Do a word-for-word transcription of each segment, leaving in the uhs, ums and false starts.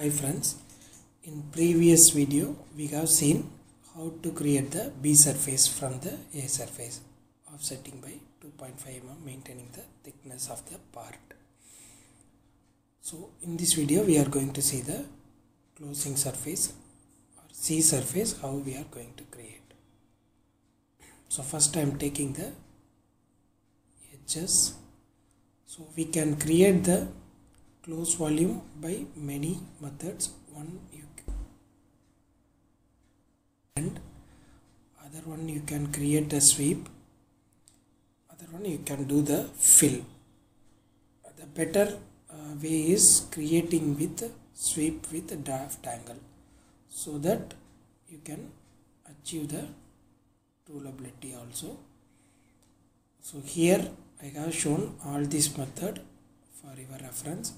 Hi friends, in previous video we have seen how to create the B surface from the A surface, offsetting by two point five millimeters, maintaining the thickness of the part. So in this video we are going to see the closing surface or C surface, how we are going to create. So first I am taking the edges. So we can create the close volume by many methods. One you and other one you can create a sweep, other one you can do the fill. The better uh, way is creating with sweep with a draft angle, so that you can achieve the toolability also. So here I have shown all this method for your reference.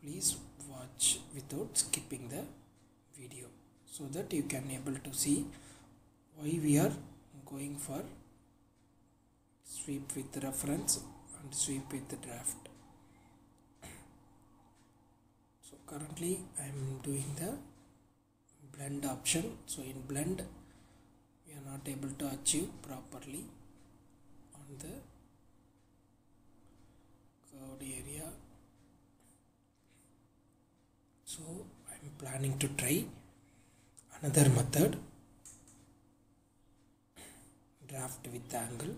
Please watch without skipping the video so that you can able to see why we are going for sweep with reference and sweep with the draft. So currently I am doing the blend option. So in blend we are not able to achieve properly on the curved area. So I am planning to try another method, draft with angle.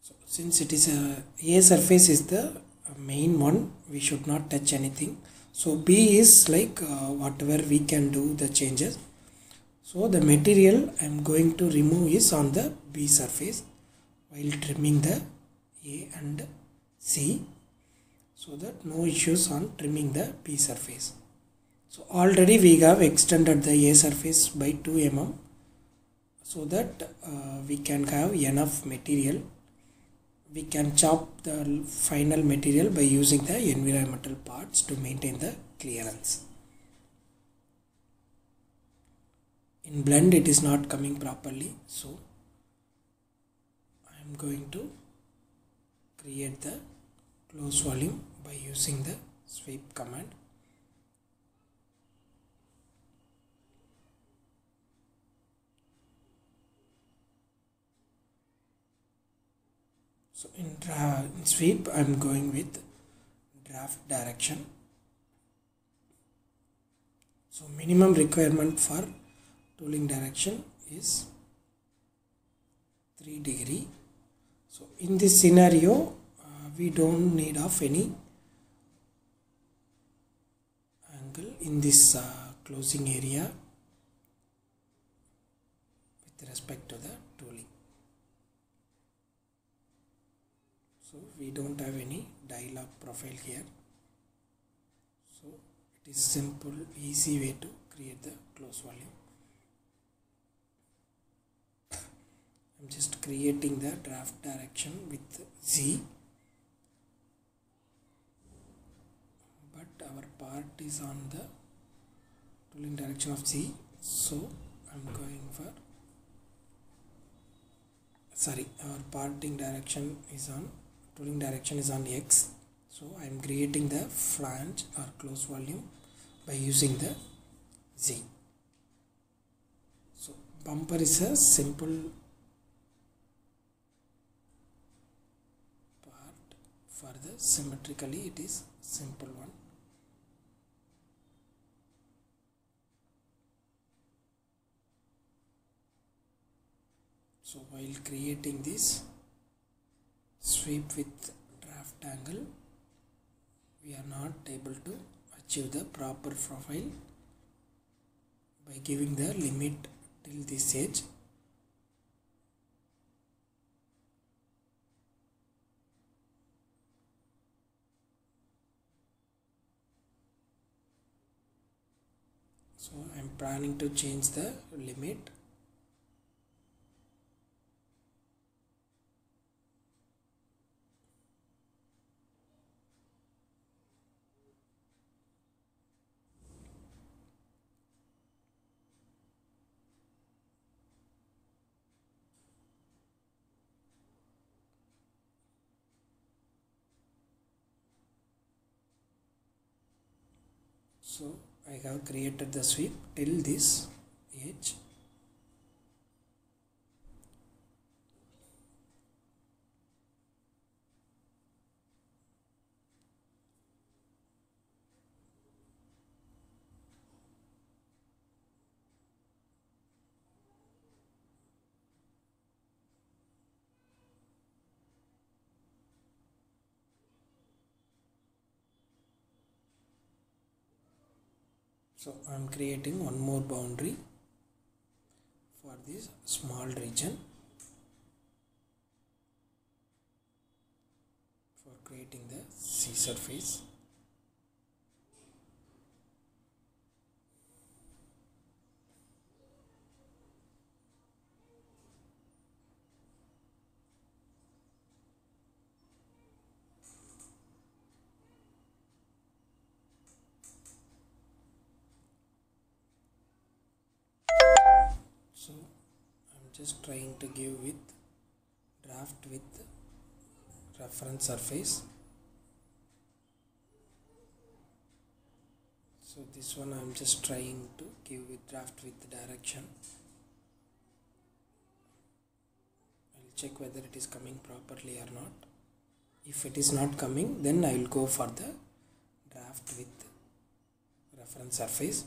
So since it is a A surface is the main one, we should not touch anything. So B is like uh, whatever we can do the changes. So the material I am going to remove is on the B surface while trimming the A and C, so that no issues on trimming the B surface. So already we have extended the A surface by two millimeters, so that uh, we can have enough material. We can chop the final material by using the environmental parts to maintain the clearance. In blend it is not coming properly, so I am going to create the close volume by using the sweep command. So in, in sweep I am going with draft direction. So minimum requirement for tooling direction is three degree. So in this scenario we don't need of any angle in this uh, closing area with respect to the tooling. So we don't have any dial-up profile here. So it is simple, easy way to create the close volume. I'm just creating the draft direction with Z. Our part is on the tooling direction of C, so I'm going for sorry our parting direction is on tooling direction is on X, so I'm creating the flange or close volume by using the Z. So bumper is a simple part for the symmetrically, it is simple one. So while creating this sweep with draft angle, we are not able to achieve the proper profile by giving the limit till this edge. So I am planning to change the limit. So I have created the sweep till this edge. So I am creating one more boundary for this small region. For creating the sea surface. So I'm just trying to give with draft with reference surface. So this one I'm just trying to give with draft with direction. I'll check whether it is coming properly or not. If it is not coming, then I will go for the draft with reference surface.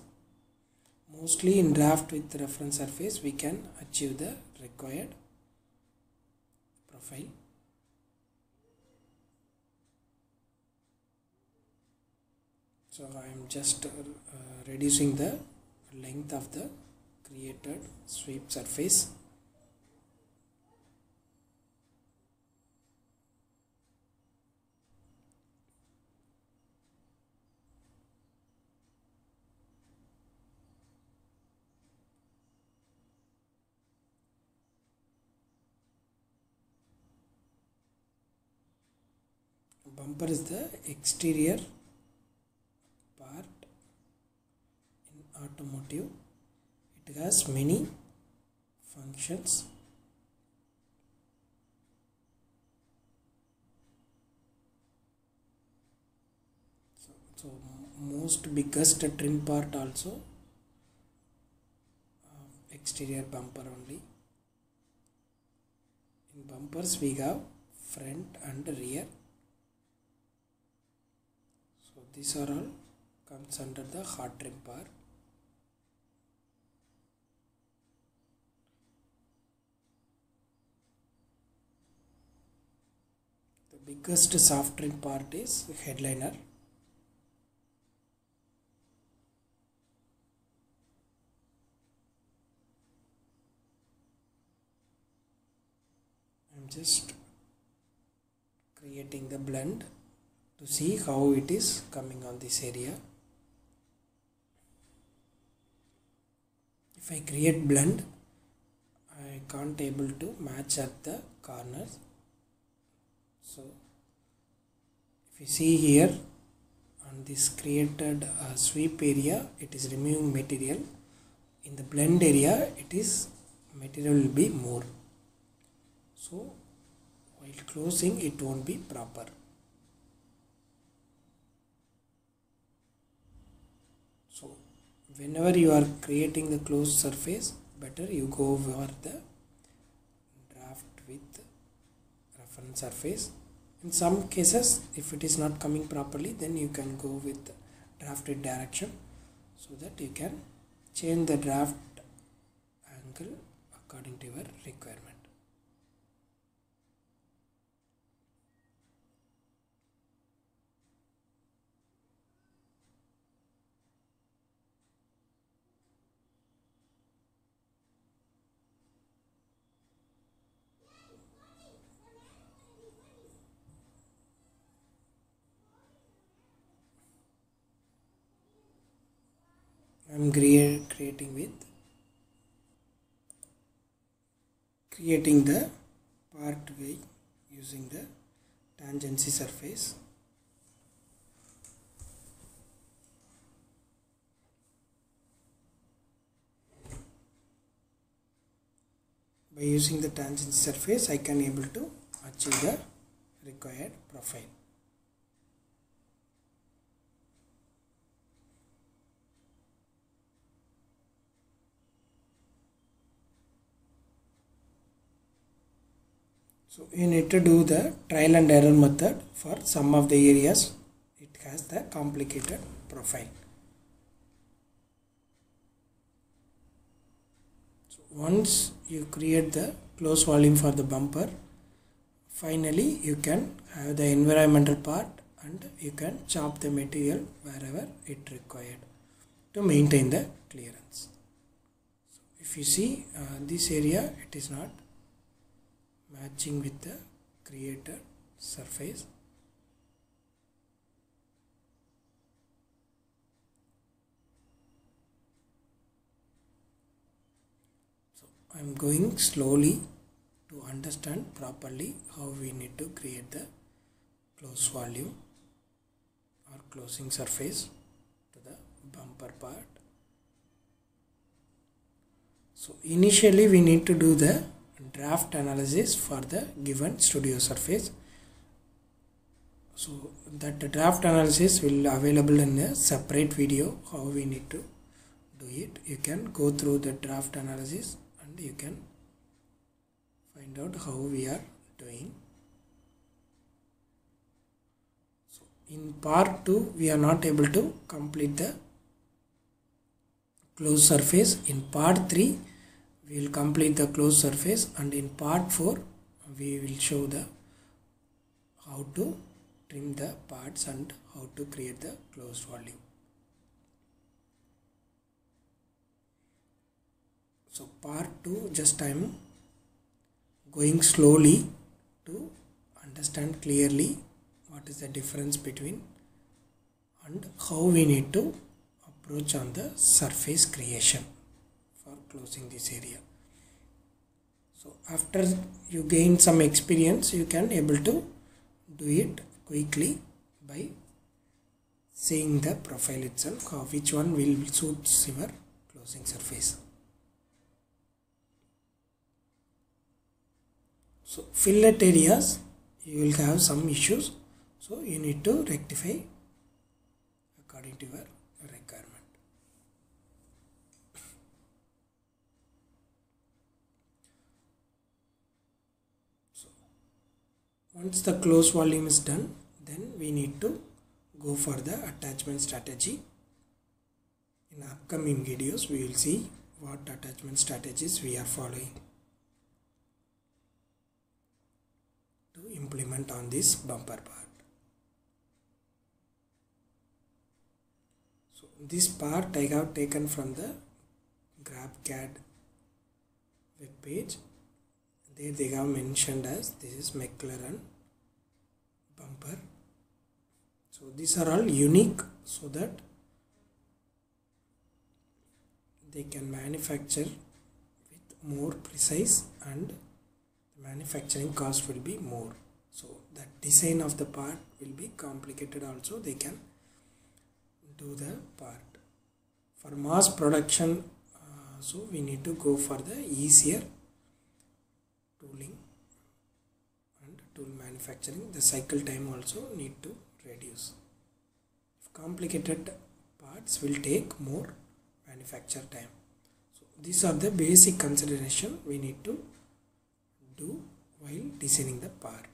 Mostly in draft with reference surface we can achieve the required profile. So I am just uh, reducing the length of the created sweep surface. Bumper is the exterior part in automotive. It has many functions. So, so most biggest trim part also uh, exterior bumper only. In bumpers we have front and rear. These are all comes under the hard trim part. The biggest soft trim part is headliner. I'm just creating the blend to see how it is coming on this area. If I create blend, I can't able to match at the corners. So if you see here on this created uh, sweep area, it is removing material. In the blend area, it is material will be more. So while closing, it won't be proper. So whenever you are creating the closed surface, better you go over the draft with reference surface. In some cases, if it is not coming properly, then you can go with draft with direction so that you can change the draft angle according to your requirement. I'm creating with creating the part by using the tangency surface. By using the tangency surface, I can able to achieve the required profile. So you need to do the trial and error method for some of the areas it has the complicated profile. So once you create the close volume for the bumper, finally you can have the environmental part and you can chop the material wherever it required to maintain the clearance. So if you see uh, this area, it is not matching with the created surface. So I am going slowly to understand properly how we need to create the close volume or closing surface to the bumper part. So initially we need to do the draft analysis for the given studio surface. So that draft analysis will be available in a separate video how we need to do it. You can go through the draft analysis and you can find out how we are doing. So in part two we are not able to complete the closed surface. In part three we will complete the closed surface, and in part four we will show the how to trim the parts and how to create the closed volume. So part two, just I am going slowly to understand clearly what is the difference between and how we need to approach on the surface creation for closing this area. So after you gain some experience, you can able to do it quickly by seeing the profile itself, how which one will suit your closing surface. So fillet areas you will have some issues, so you need to rectify according to your requirement. Once the close volume is done, then we need to go for the attachment strategy. In upcoming videos, we will see what attachment strategies we are following to implement on this bumper part. So this part I have taken from the GrabCAD web page. There they have mentioned as this is McLaren bumper. So these are all unique so that they can manufacture with more precise and the manufacturing cost will be more. So that design of the part will be complicated also. They can do the part for mass production. Uh, so we need to go for the easier tooling and tool manufacturing. The cycle time also need to reduce. If complicated parts will take more manufacture time. So these are the basic consideration we need to do while designing the part.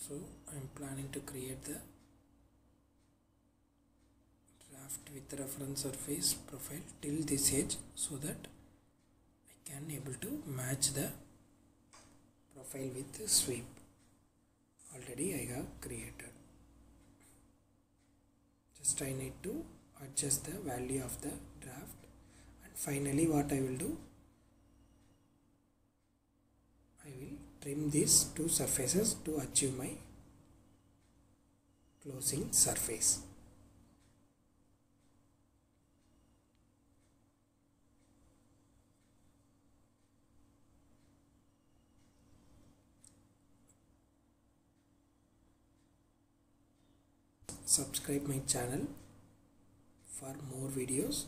So I am planning to create the with reference surface profile till this edge so that I can able to match the profile with the sweep already I have created. Just I need to adjust the value of the draft, and finally what I will do, I will trim these two surfaces to achieve my closing surface. Subscribe my channel for more videos.